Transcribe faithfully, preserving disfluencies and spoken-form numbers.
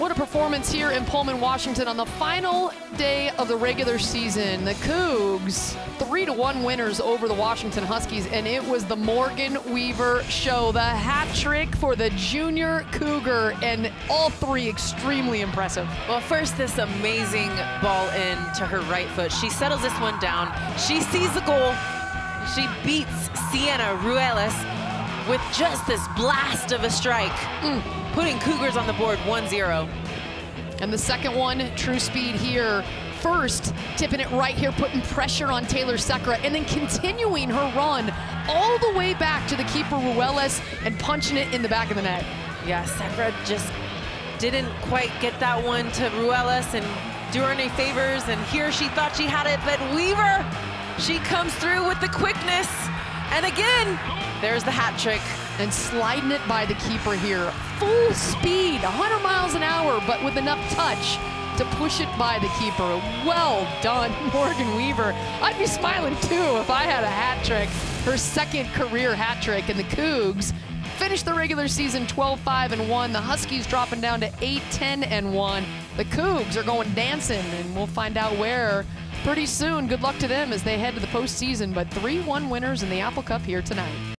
What a performance here in Pullman, Washington on the final day of the regular season. The Cougs, three to one winners over the Washington Huskies, and it was the Morgan Weaver show. The hat trick for the junior Cougar, and all three extremely impressive. Well, first this amazing ball in to her right foot. She settles this one down. She sees the goal. She beats Sienna Ruelas with just this blast of a strike, mm. putting Cougars on the board one zero. And the second one, true speed here. First, tipping it right here, putting pressure on Taylor Sekhra, and then continuing her run all the way back to the keeper Ruelas and punching it in the back of the net. Yeah, Sekhra just didn't quite get that one to Ruelas and do her any favors, and here she thought she had it, but Weaver, she comes through with the quickness. And again, there's the hat trick. And sliding it by the keeper here. Full speed, one hundred miles an hour, but with enough touch to push it by the keeper. Well done, Morgan Weaver. I'd be smiling too if I had a hat trick. Her second career hat trick, and the Cougs finished the regular season twelve five and one. The Huskies dropping down to eight ten and one. The Cougs are going dancing, and we'll find out where pretty soon. Good luck to them as they head to the postseason, but three one winners in the Apple Cup here tonight.